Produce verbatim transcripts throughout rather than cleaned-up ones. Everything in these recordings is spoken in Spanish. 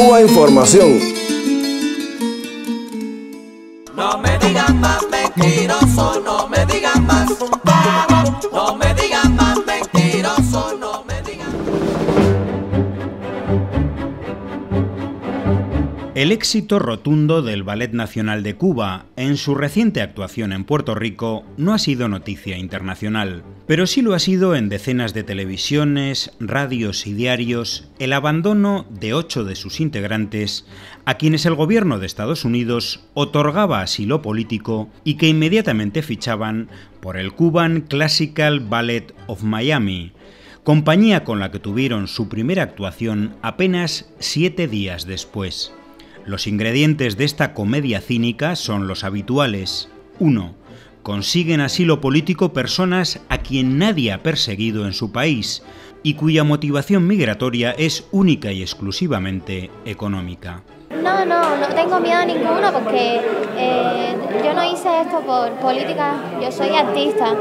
Cuba Información. No me digan más mentiroso, no me digan más fundado, no me digan más mentiroso, no me digan. El éxito rotundo del Ballet Nacional de Cuba en su reciente actuación en Puerto Rico no ha sido noticia internacional, pero sí lo ha sido en decenas de televisiones, radios y diarios el abandono de ocho de sus integrantes a quienes el gobierno de Estados Unidos otorgaba asilo político y que inmediatamente fichaban por el Cuban Classical Ballet of Miami, compañía con la que tuvieron su primera actuación apenas siete días después. Los ingredientes de esta comedia cínica son los habituales. uno. Consiguen asilo político personas a quien nadie ha perseguido en su país y cuya motivación migratoria es única y exclusivamente económica. No, no, no tengo miedo a ninguno porque eh, yo no hice esto por política, yo soy artista.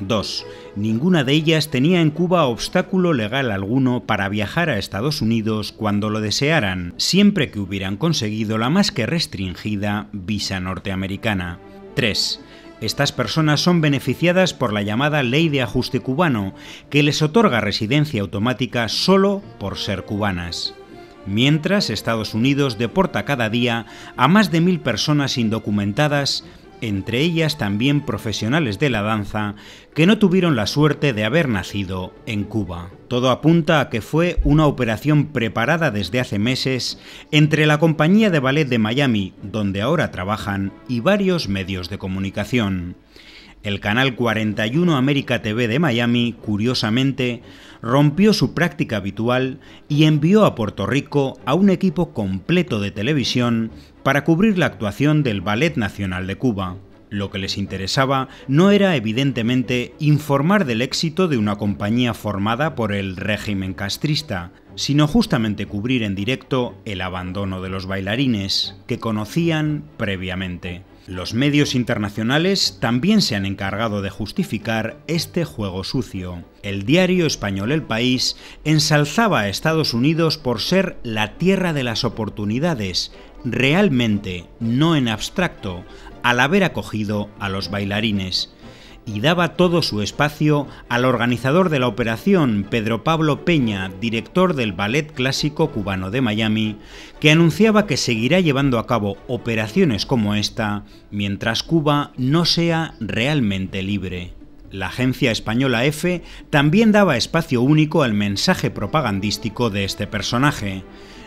dos. Ninguna de ellas tenía en Cuba obstáculo legal alguno para viajar a Estados Unidos cuando lo desearan, siempre que hubieran conseguido la más que restringida visa norteamericana. tres. Estas personas son beneficiadas por la llamada Ley de Ajuste Cubano, que les otorga residencia automática solo por ser cubanas. Mientras, Estados Unidos deporta cada día a más de mil personas indocumentadas, entre ellas también profesionales de la danza, que no tuvieron la suerte de haber nacido en Cuba. Todo apunta a que fue una operación preparada desde hace meses entre la compañía de ballet de Miami, donde ahora trabajan, y varios medios de comunicación. El Canal cuarenta y uno América T V de Miami, curiosamente, rompió su práctica habitual y envió a Puerto Rico a un equipo completo de televisión para cubrir la actuación del Ballet Nacional de Cuba. Lo que les interesaba no era, evidentemente, informar del éxito de una compañía formada por el régimen castrista, sino justamente cubrir en directo el abandono de los bailarines que conocían previamente. Los medios internacionales también se han encargado de justificar este juego sucio. El diario español El País ensalzaba a Estados Unidos por ser la tierra de las oportunidades, realmente, no en abstracto, al haber acogido a los bailarines, y daba todo su espacio al organizador de la operación, Pedro Pablo Peña, director del Ballet Clásico Cubano de Miami, que anunciaba que seguirá llevando a cabo operaciones como esta mientras Cuba no sea realmente libre. La agencia española E F E también daba espacio único al mensaje propagandístico de este personaje.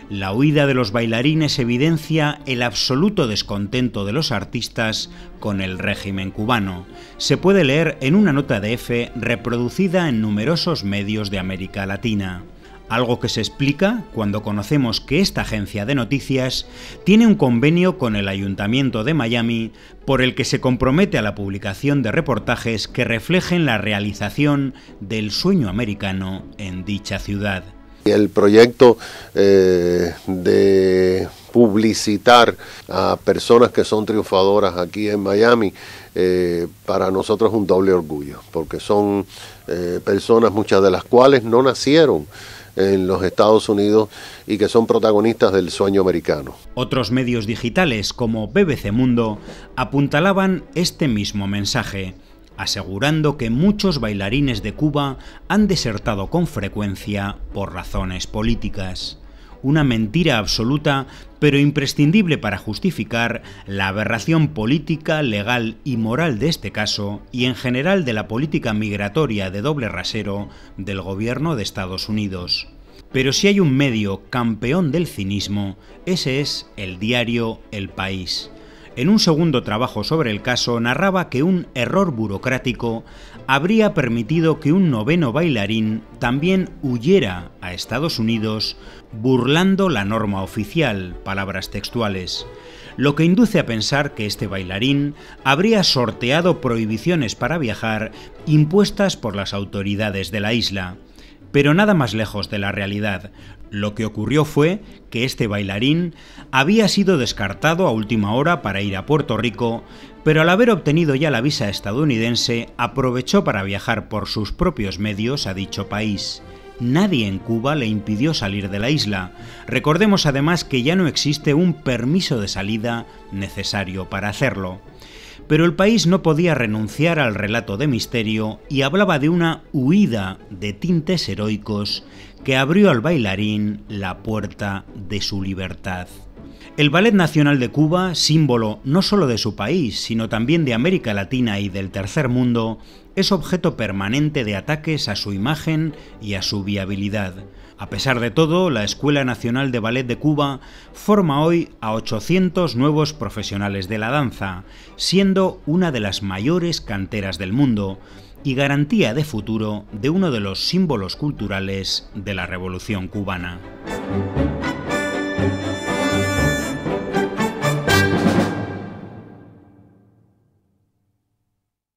La huida de los bailarines evidencia el absoluto descontento de los artistas con el régimen cubano. Se puede leer en una nota de E F E reproducida en numerosos medios de América Latina. Algo que se explica cuando conocemos que esta agencia de noticias tiene un convenio con el Ayuntamiento de Miami por el que se compromete a la publicación de reportajes que reflejen la realización del sueño americano en dicha ciudad. El proyecto eh, de publicitar a personas que son triunfadoras aquí en Miami, eh, para nosotros es un doble orgullo, porque son eh, personas muchas de las cuales no nacieron en los Estados Unidos y que son protagonistas del sueño americano. Otros medios digitales como B B C Mundo apuntalaban este mismo mensaje, asegurando que muchos bailarines de Cuba han desertado con frecuencia por razones políticas. Una mentira absoluta, pero imprescindible para justificar la aberración política, legal y moral de este caso y en general de la política migratoria de doble rasero del gobierno de Estados Unidos. Pero si hay un medio campeón del cinismo, ese es el diario El País. En un segundo trabajo sobre el caso narraba que un error burocrático habría permitido que un noveno bailarín también huyera a Estados Unidos burlando la norma oficial, palabras textuales, lo que induce a pensar que este bailarín habría sorteado prohibiciones para viajar impuestas por las autoridades de la isla. Pero nada más lejos de la realidad. Lo que ocurrió fue que este bailarín había sido descartado a última hora para ir a Puerto Rico, pero al haber obtenido ya la visa estadounidense, aprovechó para viajar por sus propios medios a dicho país. nadie en Cuba le impidió salir de la isla. Recordemos además que ya no existe un permiso de salida necesario para hacerlo. Pero El País no podía renunciar al relato de misterio y hablaba de una huida de tintes heroicos que abrió al bailarín la puerta de su libertad. El Ballet Nacional de Cuba, símbolo no solo de su país, sino también de América Latina y del Tercer Mundo, es objeto permanente de ataques a su imagen y a su viabilidad. A pesar de todo, la Escuela Nacional de Ballet de Cuba forma hoy a ochocientos nuevos profesionales de la danza, siendo una de las mayores canteras del mundo y garantía de futuro de uno de los símbolos culturales de la Revolución Cubana.